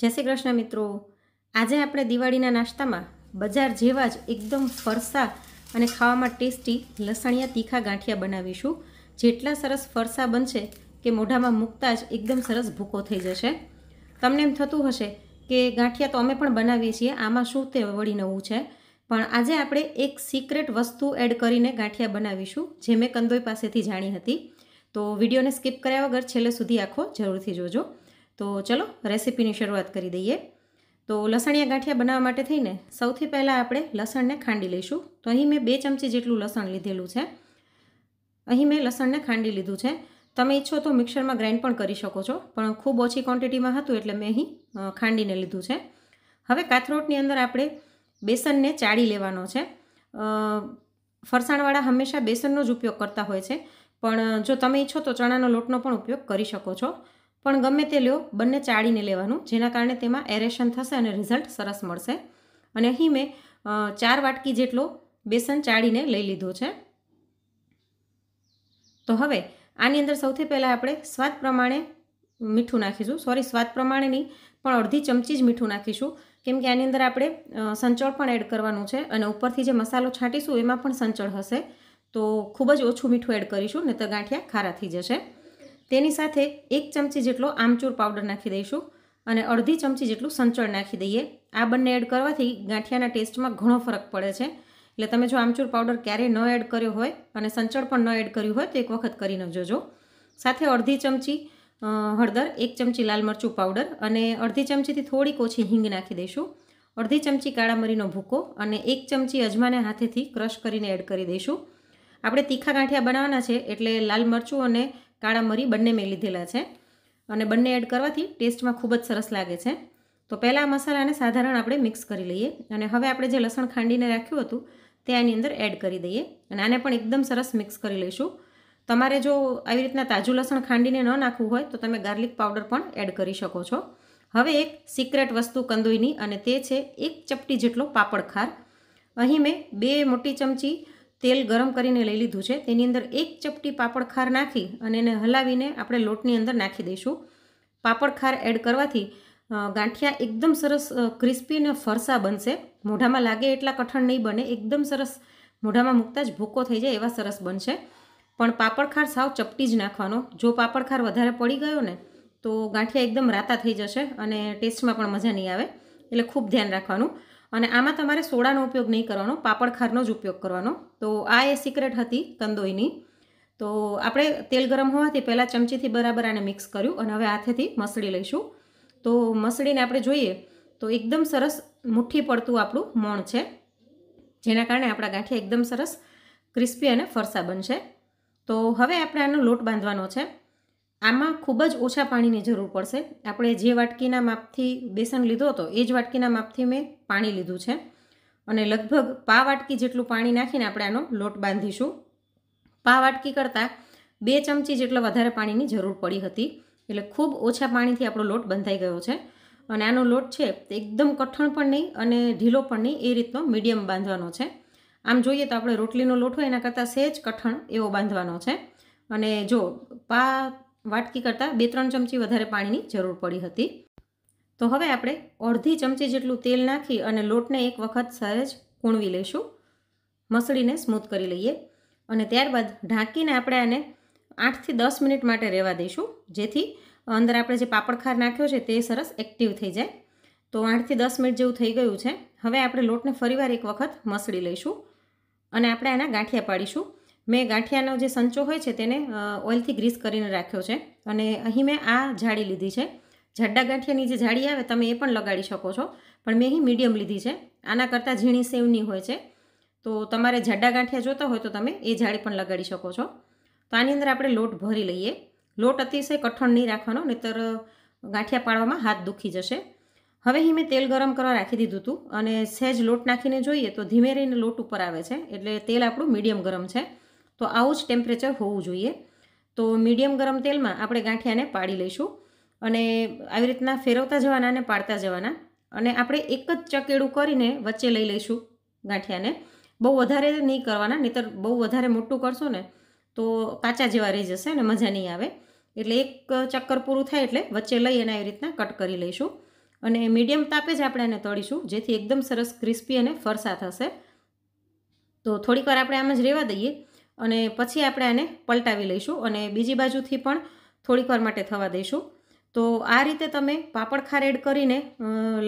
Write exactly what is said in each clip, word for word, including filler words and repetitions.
જય શ્રી કૃષ્ણ મિત્રો, આજે આપણે દિવાળીના નાસ્તામાં બજાર જેવા જ એકદમ ફરસા અને ખાવામાં ટેસ્ટી લસણિયા તીખા ગાંઠિયા બનાવીશું. જેટલા સરસ ફરસા બનશે કે મોઢામાં મૂકતા જ એકદમ સરસ ભૂકો થઈ જશે. તમને એમ થતું હશે કે ગાંઠિયા તો અમે પણ બનાવીએ છીએ, આમાં શું તે વળી નવું છે? પણ આજે આપણે એક સિક્રેટ વસ્તુ એડ કરીને ગાંઠિયા બનાવીશું, જે મેં કંદોઈ પાસેથી જાણી હતી. તો વિડીયોને સ્કીપ કર્યા વગર છેલ્લે સુધી આખો જરૂરથી જોજો. તો ચલો રેસીપીની શરૂઆત કરી દઈએ. તો લસણિયા ગાંઠિયા બનાવવા માટે થઈને સૌથી પહેલાં આપણે લસણને ખાંડી લઈશું. તો અહીં મેં બે ચમચી જેટલું લસણ લીધેલું છે. અહીં મેં લસણને ખાંડી લીધું છે. તમે ઈચ્છો તો મિક્સરમાં ગ્રાઇન્ડ પણ કરી શકો છો, પણ ખૂબ ઓછી ક્વોન્ટિટીમાં હતું એટલે મેં અહીં ખાંડીને લીધું છે. હવે કાથરોટની અંદર આપણે બેસનને ચાળી લેવાનો છે. ફરસાણવાળા હંમેશા બેસનનો જ ઉપયોગ કરતા હોય છે, પણ જો તમે ઈચ્છો તો ચણાનો લોટનો પણ ઉપયોગ કરી શકો છો. પણ ગમે તે લ્યો, બંને ચાળીને લેવાનું, જેના કારણે તેમાં એરેશન થશે અને રિઝલ્ટ સરસ મળશે. અને અહીં મેં ચાર વાટકી જેટલો બેસન ચાળીને લઈ લીધો છે. તો હવે આની અંદર સૌથી પહેલાં આપણે સ્વાદ પ્રમાણે મીઠું નાખીશું. સોરી, સ્વાદ પ્રમાણે નહીં, પણ અડધી ચમચી જ મીઠું નાખીશું, કેમ કે આની અંદર આપણે સંચળ પણ એડ કરવાનું છે અને ઉપરથી જે મસાલો છાંટીશું એમાં પણ સંચળ હશે, તો ખૂબ જ ઓછું મીઠું એડ કરીશું, નહીં તો ગાંઠિયા ખારા થઈ જશે. તેની સાથે એક ચમચી જેટલો આમચૂર પાવડર નાખી દઈશું અને અડધી ચમચી જેટલું સંચળ નાખી દઈએ. આ બંને એડ કરવાથી ગાંઠિયાના ટેસ્ટમાં ઘણો ફરક પડે છે. એટલે તમે જો આમચૂર પાવડર ક્યારેય ન એડ કર્યો હોય અને સંચળ પણ ન એડ કર્યું હોય તો એક વખત કરીને જોજો. સાથે અડધી ચમચી હળદર, એક ચમચી લાલ મરચું પાવડર અને અડધી ચમચીથી થોડીક ઓછી હિંગ નાખી દઈશું. અડધી ચમચી કાળા મરીનો ભૂકો અને એક ચમચી અજમાને હાથેથી ક્રશ કરીને એડ કરી દઈશું. આપણે તીખા ગાંઠિયા બનાવવાના છે એટલે લાલ મરચું અને કાળા મરી બંને મેં લીધેલા છે અને બંને એડ કરવાથી ટેસ્ટમાં ખૂબ જ સરસ લાગે છે. તો પહેલાં આ મસાલાને સાધારણ આપણે મિક્સ કરી લઈએ અને હવે આપણે જે લસણ ખાંડીને રાખ્યું હતું તે આની અંદર એડ કરી દઈએ અને આને પણ એકદમ સરસ મિક્સ કરી લઈશું. તમારે જો આવી રીતના તાજું લસણ ખાંડીને ન નાખવું હોય તો તમે ગાર્લિક પાવડર પણ એડ કરી શકો છો. હવે એક સિક્રેટ વસ્તુ કંદોઈની, અને તે છે એક ચપટી જેટલો પાપડ ખાર. અહીં મેં બે મોટી ચમચી તેલ ગરમ કરીને લઈ લીધું છે. તેની અંદર એક ચપટી પાપડ ખાર નાખી અને એને હલાવીને આપણે લોટની અંદર નાખી દઈશું. પાપડ ખાર એડ કરવાથી ગાંઠિયા એકદમ સરસ ક્રિસ્પી અને ફરસા બનશે. મોઢામાં લાગે એટલા કઠણ નહીં બને, એકદમ સરસ મોઢામાં મૂકતા જ ભૂકો થઈ જાય એવા સરસ બનશે. પણ પાપડ ખાર સાવ ચપટી જ નાખવાનો. જો પાપડ ખાર વધારે પડી ગયો ને તો ગાંઠિયા એકદમ રાતા થઈ જશે અને ટેસ્ટમાં પણ મજા નહીં આવે, એટલે ખૂબ ધ્યાન રાખવાનું. અને આમાં તમારે સોડાનો ઉપયોગ નહીં કરવાનો, પાપડ ખારનો જ ઉપયોગ કરવાનો. તો આ એ સિક્રેટ હતી કંદોઈની. તો આપણે તેલ ગરમ હોવાથી પહેલાં ચમચીથી બરાબર આને મિક્સ કર્યું અને હવે હાથેથી મસળી લઈશું. તો મસળીને આપણે જોઈએ તો એકદમ સરસ મુઠ્ઠી પડતું આપણું મોણ છે, જેના કારણે આપણા ગાંઠિયા એકદમ સરસ ક્રિસ્પી અને ફરસા બનશે. તો હવે આપણે આનો લોટ બાંધવાનો છે. આમાં ખૂબ જ ઓછા પાણીની જરૂર પડશે. આપણે જે વાટકીના માપથી બેસન લીધો હતો એ જ વાટકીના માપથી મેં પાણી લીધું છે અને લગભગ પા વાટકી જેટલું પાણી નાખીને આપણે આનો લોટ બાંધીશું. પા વાટકી કરતાં બે ચમચી જેટલો વધારે પાણીની જરૂર પડી હતી, એટલે ખૂબ ઓછા પાણીથી આપણો લોટ બંધાઈ ગયો છે. અને આનો લોટ છે તે એકદમ કઠણ પણ નહીં અને ઢીલો પણ નહીં, એ રીતનો મીડિયમ બાંધવાનો છે. આમ જોઈએ તો આપણે રોટલીનો લોટ હોય એના કરતાં સહેજ કઠણ એવો બાંધવાનો છે. અને જો પા વાટકી કરતાં બે ત્રણ ચમચી વધારે પાણીની જરૂર પડી હતી. તો હવે આપણે અડધી ચમચી જેટલું તેલ નાખી અને લોટને એક વખત સહેજ કૂણવી લઈશું, મસળીને સ્મૂથ કરી લઈએ. અને ત્યારબાદ ઢાંકીને આપણે આને આઠથી દસ મિનિટ માટે રહેવા દઈશું, જેથી અંદર આપણે જે પાપડ ખાર નાખ્યો છે તે સરસ એક્ટિવ થઈ જાય. તો આઠથી દસ મિનિટ જેવું થઈ ગયું છે. હવે આપણે લોટને ફરીવાર એક વખત મસળી લઈશું અને આપણે આના ગાંઠિયા પાડીશું. મેં ગાંઠિયાનો જે સંચો હોય છે તેને ઓઇલથી ગ્રીસ કરીને રાખ્યો છે અને અહીં મેં આ જાળી લીધી છે. જાડા ગાંઠિયાની જે જાળી આવે તમે એ પણ લગાડી શકો છો, પણ મેં અહીં મીડિયમ લીધી છે. આના કરતાં ઝીણી સેવની હોય છે, તો તમારે જાડા ગાંઠિયા જોતા હોય તો તમે એ જાળી પણ લગાડી શકો છો. તો આની અંદર આપણે લોટ ભરી લઈએ. લોટ અતિશય કઠણ નહીં રાખવાનો, નહીંતર ગાંઠિયા પાડવામાં હાથ દુખી જશે. હવે અહીં મેં તેલ ગરમ કરવા રાખી દીધું હતું અને સહેજ લોટ નાખીને જોઈએ તો ધીમે રહીને લોટ ઉપર આવે છે, એટલે તેલ આપણું મીડિયમ ગરમ છે. તો આવું જ ટેમ્પરેચર હોવું જોઈએ. તો મીડિયમ ગરમ તેલમાં આપણે ગાંઠિયાને પાડી લઈશું અને આવી રીતના ફેરવતા જવાના અને પાડતા જવાના. અને આપણે એક જ ચકેડું કરીને વચ્ચે લઈ લઈશું ગાંઠિયાને. બહુ વધારે નહીં કરવાના, નહીંતર બહુ વધારે મોટું કરશો ને તો કાચા જેવા રહી જશે અને મજા નહીં આવે. એટલે એક ચક્કર પૂરું થાય એટલે વચ્ચે લઈ અને આવી રીતના કટ કરી લઈશું. અને મીડિયમ તાપે જ આપણે એને તળીશું જેથી એકદમ સરસ ક્રિસ્પી અને ફરસા થશે। તો થોડીક વાર આપણે આમ જ રહેવા દઈએ અને પછી આપણે આને પલટાવી લઈશું અને બીજી બાજુથી પણ થોડીક વાર માટે થવા દઈશું। તો આ રીતે તમે પાપડ ખાર એડ કરીને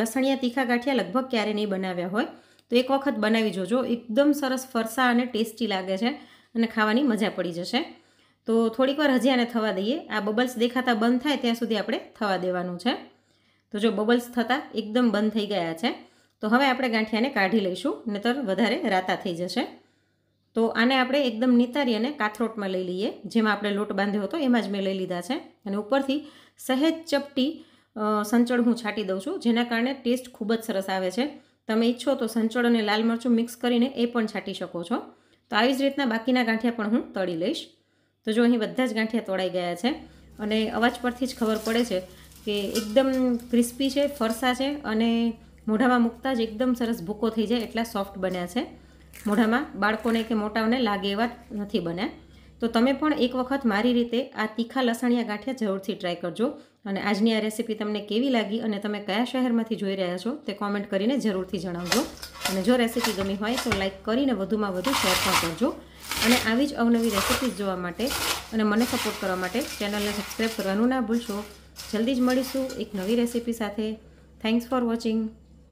લસણિયા તીખા ગાંઠિયા લગભગ ક્યારે નહીં બનાવ્યા હોય તો એક વખત બનાવી જોજો, એકદમ સરસ ફરસા અને ટેસ્ટી લાગે છે અને ખાવાની મજા પડી જશે। તો થોડીક વાર હજી આને થવા દઈએ, આ બબલ્સ દેખાતા બંધ થાય ત્યાં સુધી આપણે થવા દેવાનું છે। તો જો બબલ્સ થતાં એકદમ બંધ થઈ ગયા છે તો હવે આપણે ગાંઠિયાને કાઢી લઈશું, નહીતર વધારે રાતા થઈ જશે। તો આને આપણે એકદમ નિતારી અને કાથરોટમાં લઈ લઈએ, જેમાં આપણે લોટ બાંધ્યો હતો એમાં જ મેં લઈ લીધા છે અને ઉપરથી સહેજ ચપટી સંચળ હું છાંટી દઉં છું, જેના કારણે ટેસ્ટ ખૂબ જ સરસ આવે છે। તમે ઈચ્છો તો સંચળ અને લાલ મરચું મિક્સ કરીને એ પણ છાંટી શકો છો। તો આવી જ રીતના બાકીના ગાંઠિયા પણ હું તળી લઈશ। તો જો અહીં બધા જ ગાંઠિયા તળાઈ ગયા છે અને અવાજ પરથી જ ખબર પડે છે કે એકદમ ક્રિસ્પી છે, ફરસા છે અને મોઢામાં મૂકતા જ એકદમ સરસ ભૂકો થઈ જાય એટલા સોફ્ટ બન્યા છે। મોઢામાં બાળકોને કે મોટાઓને લાગે એવા નથી બન્યા। તો તમે પણ એક વખત મારી રીતે આ તીખા લસણિયા ગાંઠિયા જરૂરથી ટ્રાય કરજો અને આજની આ રેસીપી તમને કેવી લાગી અને તમે કયા શહેરમાંથી જોઈ રહ્યા છો તે કોમેન્ટ કરીને જરૂરથી જણાવજો અને જો રેસીપી ગમી હોય તો લાઇક કરીને વધુમાં વધુ શેર પણ કરજો અને આવી જ અવનવી રેસીપીઝ જોવા માટે અને મને સપોર્ટ કરવા માટે ચેનલને સબસ્ક્રાઈબ કરવાનું ના ભૂલશો। જલ્દી જ મળીશું એક નવી રેસીપી સાથે। Thanks for watching.